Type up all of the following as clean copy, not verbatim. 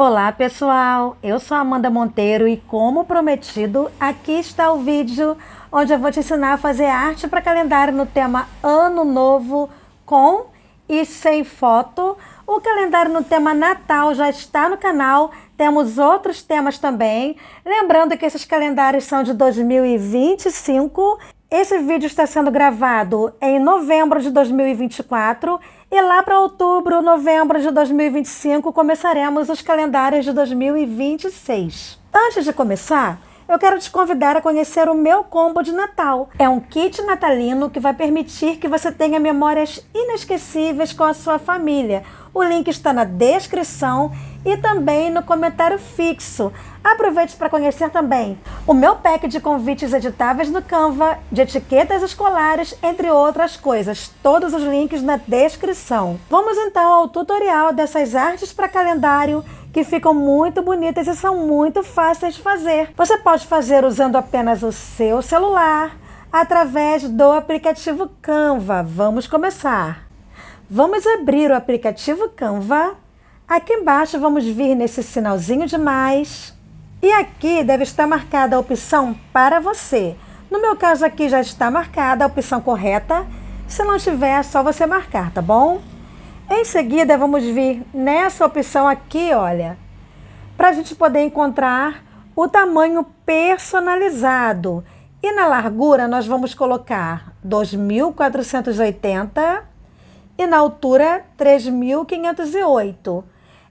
Olá pessoal, eu sou a Amanda Monteiro e como prometido, aqui está o vídeo onde eu vou te ensinar a fazer arte para calendário no tema Ano Novo com e sem foto. O calendário no tema Natal já está no canal, temos outros temas também. Lembrando que esses calendários são de 2025. Esse vídeo está sendo gravado em novembro de 2024. E lá para outubro, novembro de 2025, começaremos os calendários de 2026. Antes de começar, eu quero te convidar a conhecer o meu combo de Natal. É um kit natalino que vai permitir que você tenha memórias inesquecíveis com a sua família. O link está na descrição e também no comentário fixo. Aproveite para conhecer também o meu pack de convites editáveis no Canva, de etiquetas escolares, entre outras coisas. Todos os links na descrição. Vamos então ao tutorial dessas artes para calendário que ficam muito bonitas e são muito fáceis de fazer. Você pode fazer usando apenas o seu celular, através do aplicativo Canva. Vamos começar. Vamos abrir o aplicativo Canva. Aqui embaixo vamos vir nesse sinalzinho de mais. E aqui deve estar marcada a opção para você. No meu caso aqui já está marcada a opção correta. Se não tiver, é só você marcar, tá bom? Em seguida, vamos vir nessa opção aqui, olha. Para a gente poder encontrar o tamanho personalizado. E na largura nós vamos colocar 2480 e na altura 3508.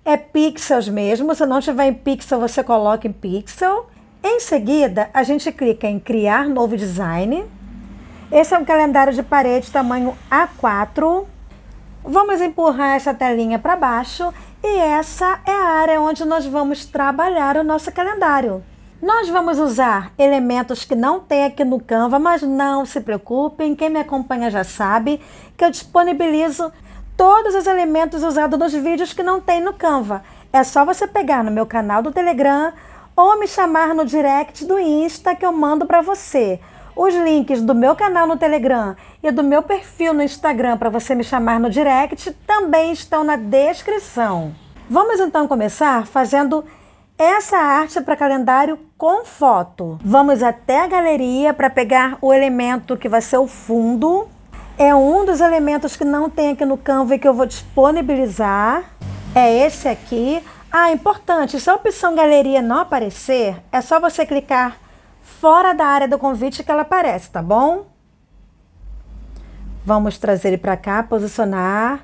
É pixels mesmo, se não tiver em pixel, você coloca em pixel. Em seguida, a gente clica em criar novo design. Esse é um calendário de parede tamanho A4. Vamos empurrar essa telinha para baixo e essa é a área onde nós vamos trabalhar o nosso calendário. Nós vamos usar elementos que não tem aqui no Canva, mas não se preocupem, quem me acompanha já sabe que eu disponibilizo todos os elementos usados nos vídeos que não tem no Canva. É só você pegar no meu canal do Telegram ou me chamar no direct do Insta que eu mando para você. Os links do meu canal no Telegram e do meu perfil no Instagram para você me chamar no direct também estão na descrição. Vamos então começar fazendo essa arte para calendário com foto. Vamos até a galeria para pegar o elemento que vai ser o fundo. É um dos elementos que não tem aqui no Canva e que eu vou disponibilizar. É esse aqui. Ah, importante, se a opção galeria não aparecer, é só você clicar fora da área do convite que ela aparece, tá bom? Vamos trazer ele para cá, posicionar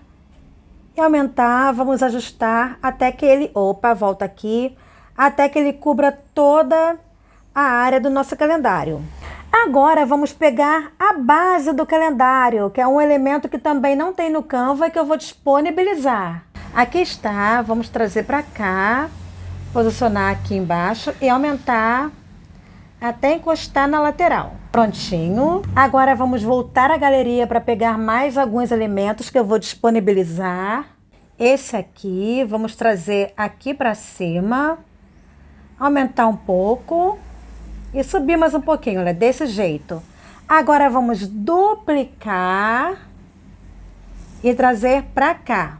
e aumentar. Vamos ajustar até que ele... Opa, volta aqui. Até que ele cubra toda a área do nosso calendário. Agora vamos pegar a base do calendário, que é um elemento que também não tem no Canva e que eu vou disponibilizar. Aqui está, vamos trazer para cá, posicionar aqui embaixo e aumentar até encostar na lateral. Prontinho. Agora vamos voltar à galeria para pegar mais alguns elementos que eu vou disponibilizar. Esse aqui, vamos trazer aqui para cima, aumentar um pouco e subir mais um pouquinho, olha, desse jeito. Agora vamos duplicar e trazer para cá.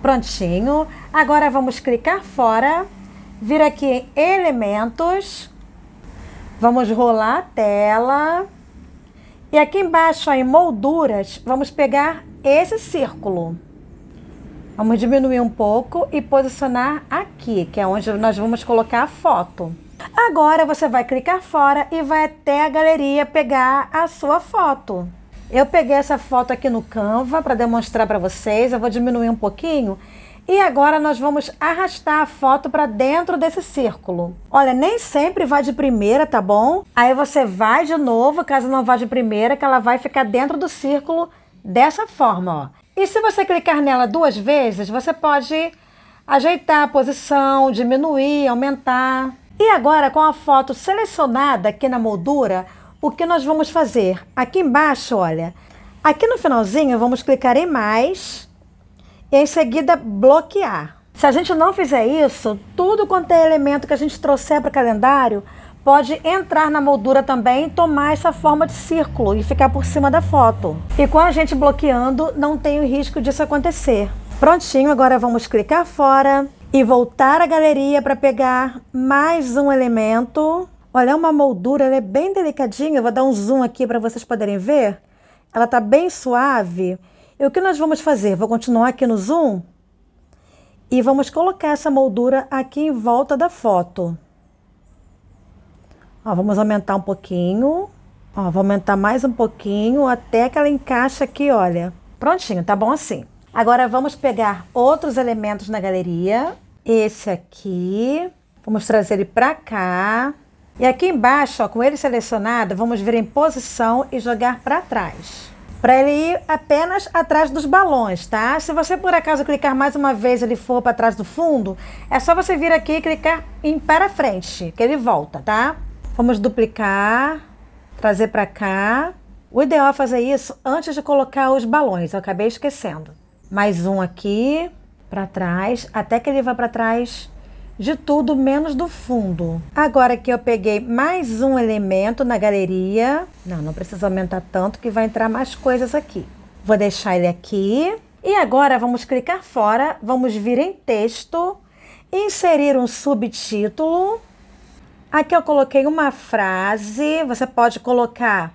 Prontinho. Agora vamos clicar fora, vir aqui em elementos, vamos rolar a tela e aqui embaixo, ó, em molduras, vamos pegar esse círculo. Vamos diminuir um pouco e posicionar aqui, que é onde nós vamos colocar a foto. Agora você vai clicar fora e vai até a galeria pegar a sua foto. Eu peguei essa foto aqui no Canva para demonstrar para vocês. Eu vou diminuir um pouquinho. E agora nós vamos arrastar a foto para dentro desse círculo. Olha, nem sempre vai de primeira, tá bom? Aí você vai de novo, caso não vá de primeira, que ela vai ficar dentro do círculo dessa forma, ó. E se você clicar nela duas vezes, você pode ajeitar a posição, diminuir, aumentar. E agora, com a foto selecionada aqui na moldura, o que nós vamos fazer? Aqui embaixo, olha, aqui no finalzinho, vamos clicar em mais e em seguida bloquear. Se a gente não fizer isso, tudo quanto é elemento que a gente trouxer para o calendário pode entrar na moldura também, tomar essa forma de círculo e ficar por cima da foto. E com a gente bloqueando, não tem o risco disso acontecer. Prontinho, agora vamos clicar fora e voltar à galeria para pegar mais um elemento. Olha, é uma moldura, ela é bem delicadinha. Eu vou dar um zoom aqui para vocês poderem ver. Ela tá bem suave. E o que nós vamos fazer? Vou continuar aqui no zoom e vamos colocar essa moldura aqui em volta da foto. Ó, vamos aumentar um pouquinho. Ó, vou aumentar mais um pouquinho até que ela encaixe aqui, olha. Prontinho, tá bom assim. Agora vamos pegar outros elementos na galeria. Esse aqui, vamos trazer ele pra cá. E aqui embaixo, ó, com ele selecionado, vamos vir em posição e jogar pra trás. Pra ele ir apenas atrás dos balões, tá? Se você por acaso clicar mais uma vez e ele for pra trás do fundo, é só você vir aqui e clicar em para frente, que ele volta, tá? Vamos duplicar, trazer pra cá. O ideal é fazer isso antes de colocar os balões, eu acabei esquecendo. Mais um aqui, para trás, até que ele vá para trás de tudo, menos do fundo. Agora que eu peguei mais um elemento na galeria, não precisa aumentar tanto que vai entrar mais coisas aqui. Vou deixar ele aqui e agora vamos clicar fora, vamos vir em texto, inserir um subtítulo. Aqui eu coloquei uma frase, você pode colocar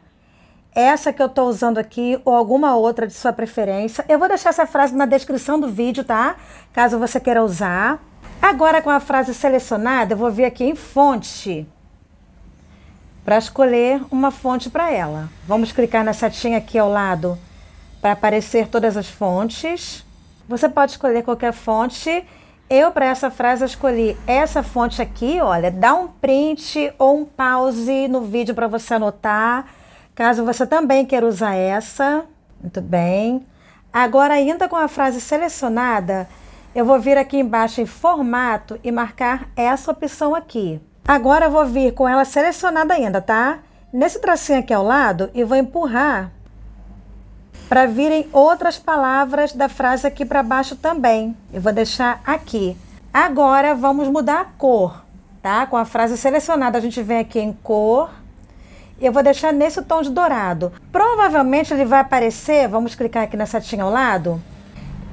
essa que eu tô usando aqui ou alguma outra de sua preferência. Eu vou deixar essa frase na descrição do vídeo, tá? Caso você queira usar. Agora com a frase selecionada, eu vou vir aqui em fonte para escolher uma fonte para ela. Vamos clicar na setinha aqui ao lado para aparecer todas as fontes. Você pode escolher qualquer fonte. Eu, para essa frase, escolhi essa fonte aqui, olha. Dá um print ou um pause no vídeo para você anotar, caso você também queira usar essa. Muito bem. Agora, ainda com a frase selecionada, eu vou vir aqui embaixo em formato e marcar essa opção aqui. Agora eu vou vir com ela selecionada ainda, tá? Nesse tracinho aqui ao lado, e vou empurrar para virem outras palavras da frase aqui para baixo também. Eu vou deixar aqui. Agora vamos mudar a cor, tá? Com a frase selecionada, a gente vem aqui em cor. Eu vou deixar nesse tom de dourado. Provavelmente ele vai aparecer, vamos clicar aqui na setinha ao lado,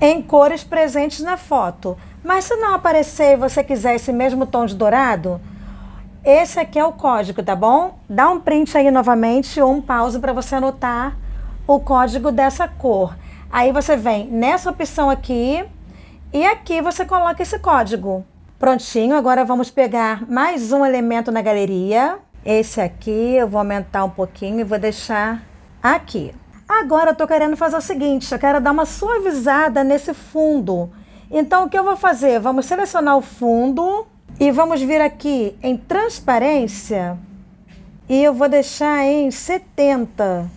em cores presentes na foto. Mas se não aparecer e você quiser esse mesmo tom de dourado, esse aqui é o código, tá bom? Dá um print aí novamente ou um pause para você anotar o código dessa cor. Aí você vem nessa opção aqui e aqui você coloca esse código. Prontinho, agora vamos pegar mais um elemento na galeria. Esse aqui eu vou aumentar um pouquinho e vou deixar aqui. Agora eu tô querendo fazer o seguinte, eu quero dar uma suavizada nesse fundo. Então o que eu vou fazer? Vamos selecionar o fundo e vamos vir aqui em transparência e eu vou deixar em 70.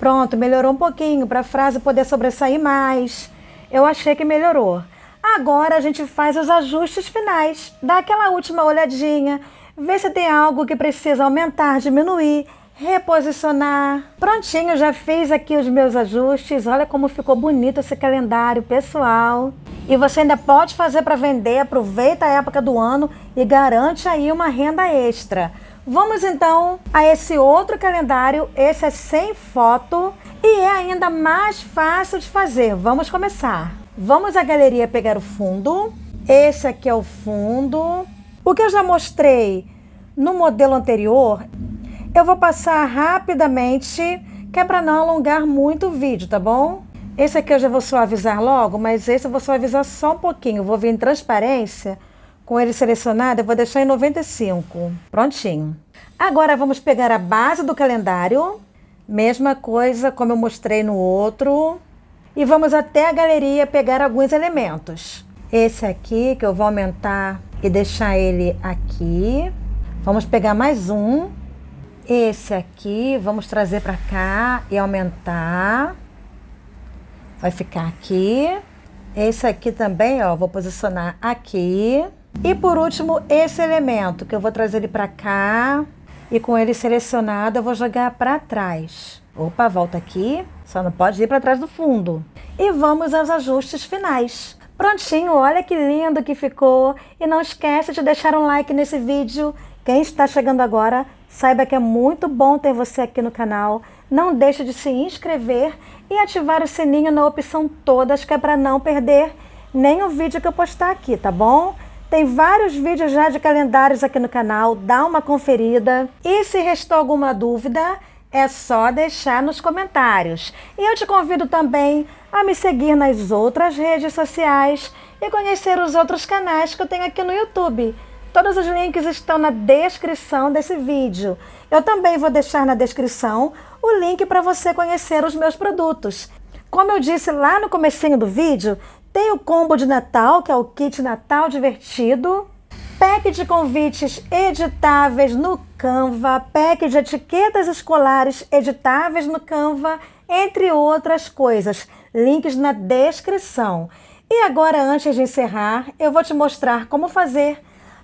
Pronto, melhorou um pouquinho para a frase poder sobressair mais. Eu achei que melhorou. Agora a gente faz os ajustes finais, dá aquela última olhadinha, vê se tem algo que precisa aumentar, diminuir, reposicionar. Prontinho, já fiz aqui os meus ajustes. Olha como ficou bonito esse calendário, pessoal. E você ainda pode fazer para vender, aproveita a época do ano e garante aí uma renda extra. Vamos então a esse outro calendário, esse é sem foto e é ainda mais fácil de fazer. Vamos começar. Vamos à galeria pegar o fundo. Esse aqui é o fundo. O que eu já mostrei no modelo anterior, eu vou passar rapidamente, que é para não alongar muito o vídeo, tá bom? Esse aqui eu já vou suavizar logo, mas esse eu vou suavizar só um pouquinho. Eu vou vir em transparência, com ele selecionado, eu vou deixar em 95. Prontinho. Agora vamos pegar a base do calendário. Mesma coisa como eu mostrei no outro. E vamos até a galeria pegar alguns elementos. Esse aqui que eu vou aumentar e deixar ele aqui. Vamos pegar mais um. Esse aqui, vamos trazer para cá e aumentar. Vai ficar aqui. Esse aqui também, ó, vou posicionar aqui. E por último, esse elemento, que eu vou trazer ele para cá. E com ele selecionado, eu vou jogar para trás. Opa, volta aqui. Só não pode ir para trás do fundo. E vamos aos ajustes finais. Prontinho, olha que lindo que ficou. E não esquece de deixar um like nesse vídeo. Quem está chegando agora, saiba que é muito bom ter você aqui no canal. Não deixe de se inscrever e ativar o sininho na opção todas, que é para não perder nenhum vídeo que eu postar aqui, tá bom? Tem vários vídeos já de calendários aqui no canal, dá uma conferida. E se restou alguma dúvida, é só deixar nos comentários. E eu te convido também a me seguir nas outras redes sociais e conhecer os outros canais que eu tenho aqui no YouTube. Todos os links estão na descrição desse vídeo. Eu também vou deixar na descrição o link para você conhecer os meus produtos. Como eu disse lá no comecinho do vídeo, tem o combo de Natal, que é o kit Natal divertido, pack de convites editáveis no Canva, pack de etiquetas escolares editáveis no Canva, entre outras coisas. Links na descrição. E agora, antes de encerrar, eu vou te mostrar como fazer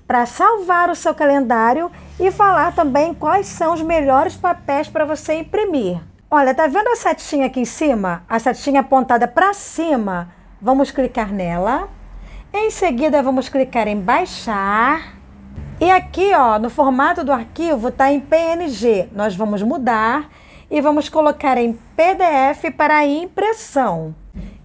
para salvar o seu calendário e falar também quais são os melhores papéis para você imprimir. Olha, tá vendo a setinha aqui em cima? A setinha apontada para cima. Vamos clicar nela. Em seguida, vamos clicar em baixar. E aqui, ó, no formato do arquivo tá em PNG. Nós vamos mudar e vamos colocar em PDF para impressão.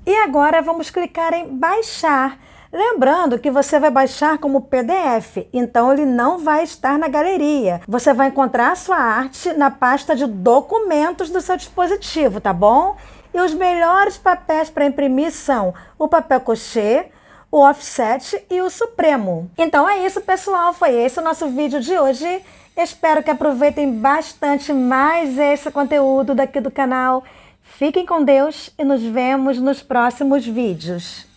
E agora vamos clicar em baixar. Lembrando que você vai baixar como PDF, então ele não vai estar na galeria. Você vai encontrar a sua arte na pasta de documentos do seu dispositivo, tá bom? E os melhores papéis para imprimir são o papel cochê, o offset e o supremo. Então é isso, pessoal. Foi esse o nosso vídeo de hoje. Espero que aproveitem bastante mais esse conteúdo daqui do canal. Fiquem com Deus e nos vemos nos próximos vídeos.